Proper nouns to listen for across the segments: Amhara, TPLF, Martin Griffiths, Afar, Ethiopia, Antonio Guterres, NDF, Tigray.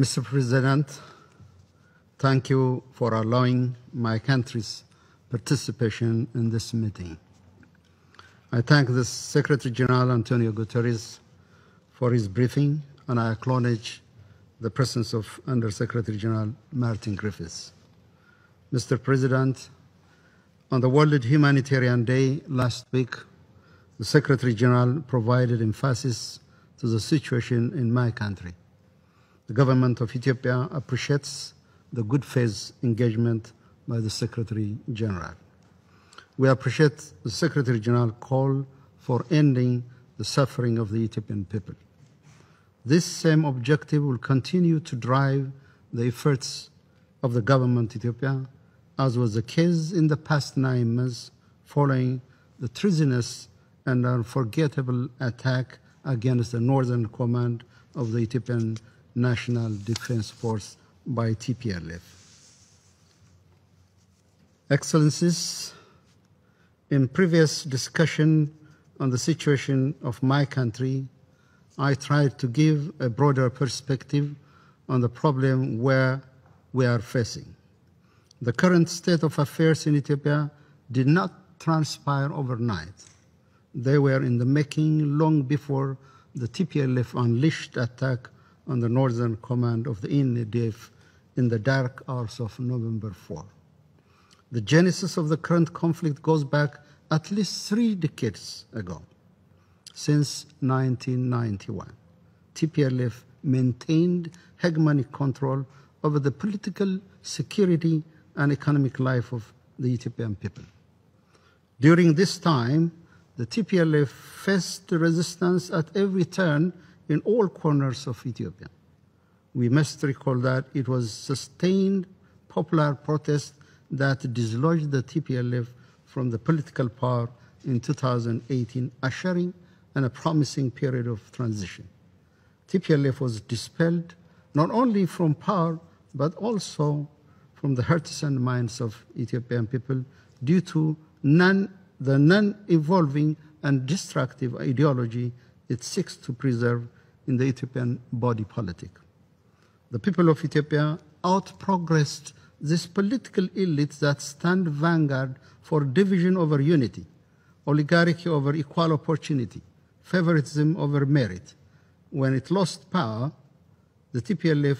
Mr. President, thank you for allowing my country's participation in this meeting. I thank the Secretary General Antonio Guterres for his briefing, and I acknowledge the presence of Undersecretary General Martin Griffiths. Mr. President, on the World Humanitarian Day last week, the Secretary General provided emphasis to the situation in my country. The government of Ethiopia appreciates the good faith engagement by the Secretary General. We appreciate the Secretary General's call for ending the suffering of the Ethiopian people. This same objective will continue to drive the efforts of the government of Ethiopia, as was the case in the past 9 months following the treasonous and unforgettable attack against the Northern Command of the Ethiopian National Defense Force by TPLF. Excellencies, in previous discussion on the situation of my country, I tried to give a broader perspective on the problem where we are facing. The current state of affairs in Ethiopia did not transpire overnight. They were in the making long before the TPLF unleashed attack on the Northern Command of the NDF in the dark hours of November 4. The genesis of the current conflict goes back at least 3 decades ago. Since 1991, TPLF maintained hegemonic control over the political, security, and economic life of the Ethiopian people. During this time, the TPLF faced resistance at every turn in all corners of Ethiopia. We must recall that it was sustained popular protest that dislodged the TPLF from the political power in 2018, ushering in a promising period of transition. TPLF was dispelled not only from power, but also from the hearts and minds of Ethiopian people due to the non-evolving and destructive ideology it seeks to preserve in the Ethiopian body politic. The people of Ethiopia outprogressed this political elite that stand vanguard for division over unity, oligarchy over equal opportunity, favoritism over merit. When it lost power, the TPLF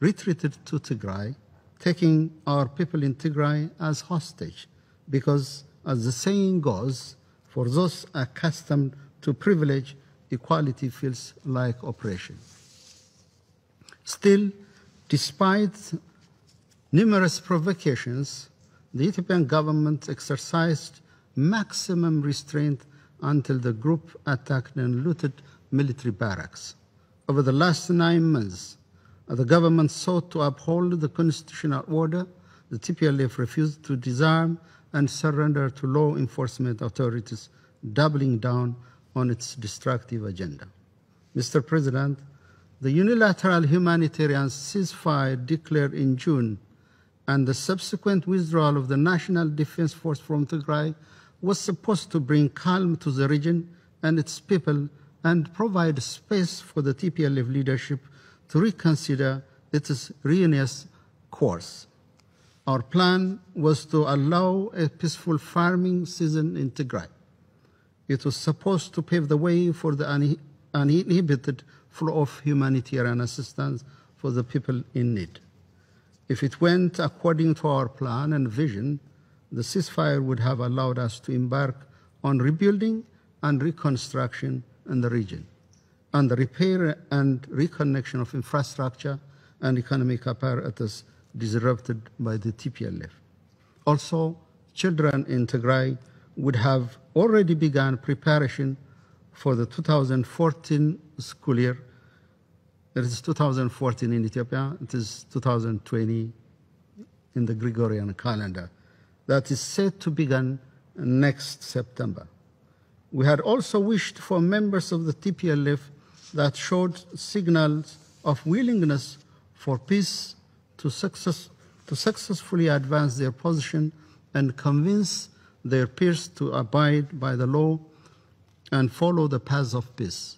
retreated to Tigray, taking our people in Tigray as hostage, because, as the saying goes, for those accustomed to privilege, equality feels like oppression. Still, despite numerous provocations, the Ethiopian government exercised maximum restraint until the group attacked and looted military barracks. Over the last 9 months, the government sought to uphold the constitutional order. The TPLF refused to disarm and surrender to law enforcement authorities, doubling down on its destructive agenda. Mr. President, the unilateral humanitarian ceasefire declared in June and the subsequent withdrawal of the National Defense Force from Tigray was supposed to bring calm to the region and its people and provide space for the TPLF leadership to reconsider its ruinous course. Our plan was to allow a peaceful farming season in Tigray. It was supposed to pave the way for the uninhibited flow of humanitarian assistance for the people in need. If it went according to our plan and vision, the ceasefire would have allowed us to embark on rebuilding and reconstruction in the region, and the repair and reconnection of infrastructure and economic apparatus disrupted by the TPLF. Also, children in Tigray would have already begun preparation for the 2014 school year. It is 2014 in Ethiopia, it is 2020 in the Gregorian calendar, that is set to begin next September. We had also wished for members of the TPLF that showed signals of willingness for peace to successfully advance their position and convince their peers to abide by the law and follow the paths of peace.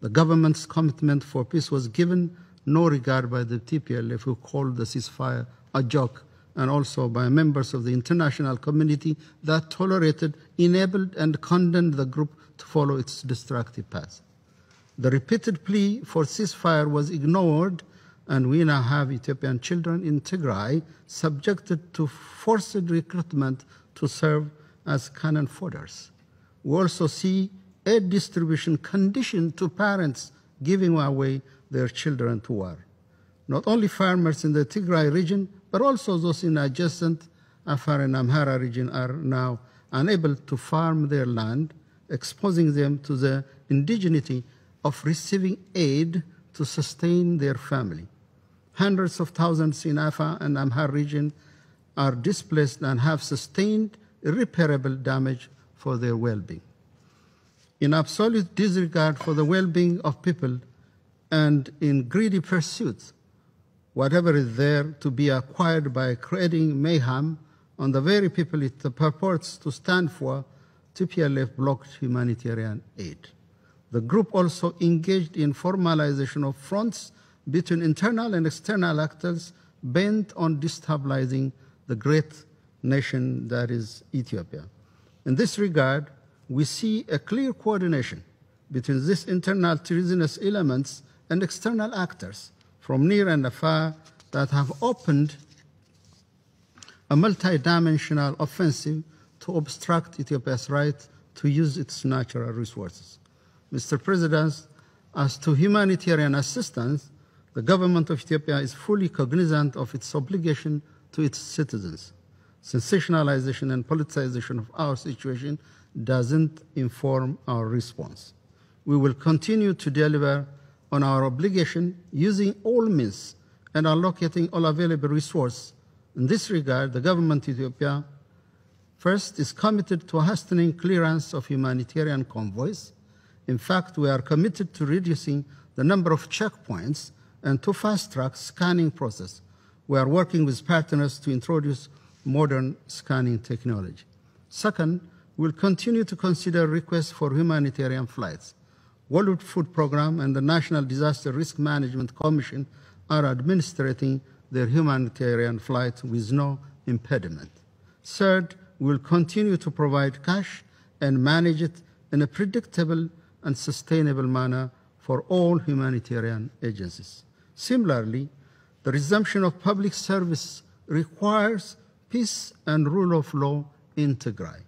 The government's commitment for peace was given no regard by the TPLF, who called the ceasefire a joke, and also by members of the international community that tolerated, enabled, and condemned the group to follow its destructive path. The repeated plea for ceasefire was ignored, and we now have Ethiopian children in Tigray subjected to forced recruitment to serve as cannon fodderers. We also see aid distribution conditioned to parents giving away their children to war. Not only farmers in the Tigray region, but also those in adjacent Afar and Amhara region are now unable to farm their land, exposing them to the indignity of receiving aid to sustain their family. Hundreds of thousands in Afar and Amhara region are displaced and have sustained irreparable damage for their well-being. In absolute disregard for the well-being of people and in greedy pursuits, whatever is there to be acquired by creating mayhem on the very people it purports to stand for, TPLF blocked humanitarian aid. The group also engaged in formalization of fronts between internal and external actors bent on destabilizing the great nation that is Ethiopia. In this regard, we see a clear coordination between these internal treasonous elements and external actors from near and afar that have opened a multidimensional offensive to obstruct Ethiopia's right to use its natural resources. Mr. President, as to humanitarian assistance, the government of Ethiopia is fully cognizant of its obligation to its citizens. Sensationalization and politicization of our situation doesn't inform our response. We will continue to deliver on our obligation using all means and allocating all available resources. In this regard, the government of Ethiopia, first, is committed to hastening clearance of humanitarian convoys. In fact, we are committed to reducing the number of checkpoints and to fast-track scanning process. We are working with partners to introduce modern scanning technology. Second, we'll continue to consider requests for humanitarian flights. World Food Programme and the National Disaster Risk Management Commission are administrating their humanitarian flights with no impediment. Third, we'll continue to provide cash and manage it in a predictable and sustainable manner for all humanitarian agencies. Similarly, the resumption of public service requires peace and rule of law in Tigray.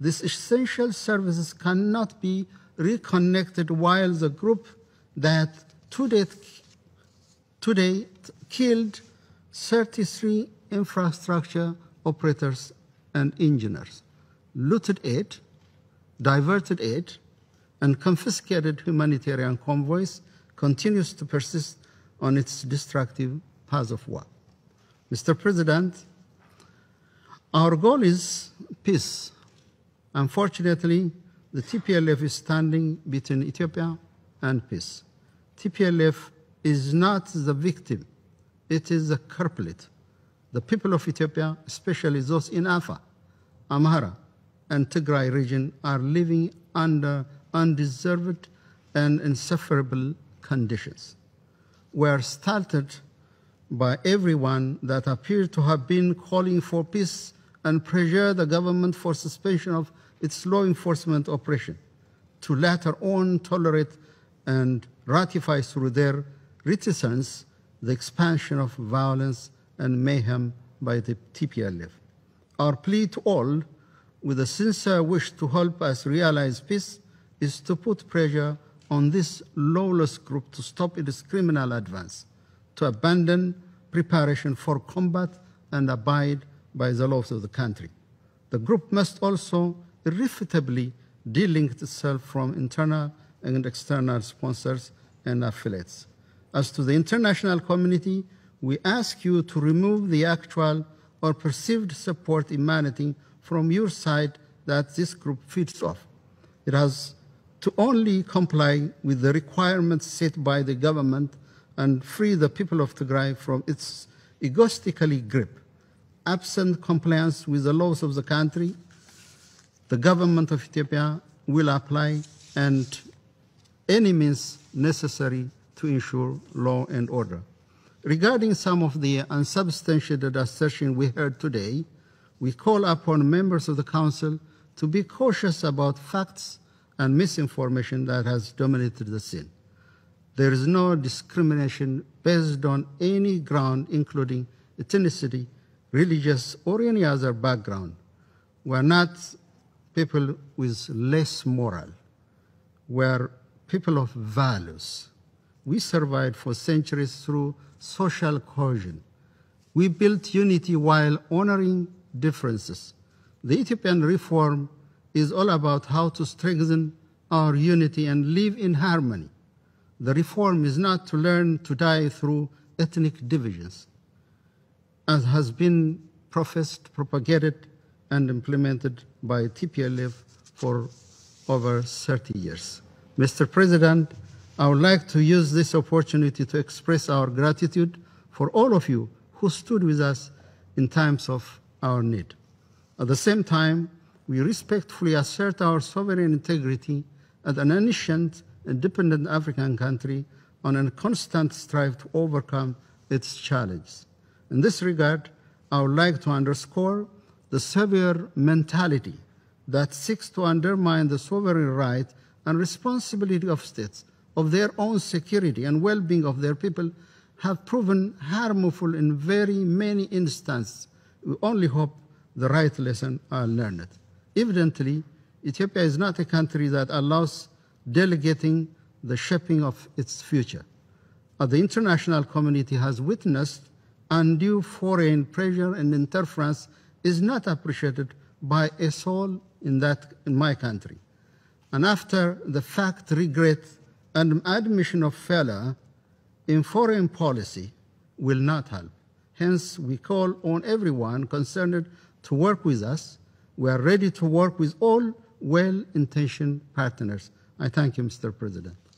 These essential services cannot be reconnected while the group that today killed 33 infrastructure operators and engineers, looted aid, diverted aid, and confiscated humanitarian convoys continues to persist on its destructive path of war. Mr. President, our goal is peace. Unfortunately, the TPLF is standing between Ethiopia and peace. TPLF is not the victim, it is the culprit. The people of Ethiopia, especially those in Afar, Amhara, and Tigray region, are living under undeserved and insufferable conditions. We are startled by everyone that appeared to have been calling for peace and pressure the government for suspension of its law enforcement operation, to later on tolerate and ratify through their reticence the expansion of violence and mayhem by the TPLF. Our plea to all, with a sincere wish to help us realize peace, is to put pressure on this lawless group to stop its criminal advance, to abandon preparation for combat and abide by the laws of the country. The group must also irrefutably delink itself from internal and external sponsors and affiliates. As to the international community, we ask you to remove the actual or perceived support emanating from your side that this group feeds off. It has to only comply with the requirements set by the government and free the people of Tigray from its egoistically grip. Absent compliance with the laws of the country, the government of Ethiopia will apply any means necessary to ensure law and order. Regarding some of the unsubstantiated assertions we heard today, we call upon members of the Council to be cautious about facts and misinformation that has dominated the scene. There is no discrimination based on any ground, including ethnicity, religious, or any other background. We are not people with less moral. We are people of values. We survived for centuries through social cohesion. We built unity while honoring differences. The Ethiopian reform is all about how to strengthen our unity and live in harmony. The reform is not to learn to die through ethnic divisions, as has been professed, propagated, and implemented by TPLF for over 30 years. Mr. President, I would like to use this opportunity to express our gratitude for all of you who stood with us in times of our need. At the same time, we respectfully assert our sovereign integrity as an ancient, independent African country on a constant strive to overcome its challenges. In this regard, I would like to underscore the severe mentality that seeks to undermine the sovereign right and responsibility of states of their own security and well-being of their people have proven harmful in very many instances. We only hope the right lesson are learned. Evidently, Ethiopia is not a country that allows delegating the shaping of its future. The international community has witnessed undue foreign pressure and interference is not appreciated by a soul in my country. And after the fact, regret and admission of failure in foreign policy will not help. Hence, we call on everyone concerned to work with us. We are ready to work with all well-intentioned partners. I thank you, Mr. President.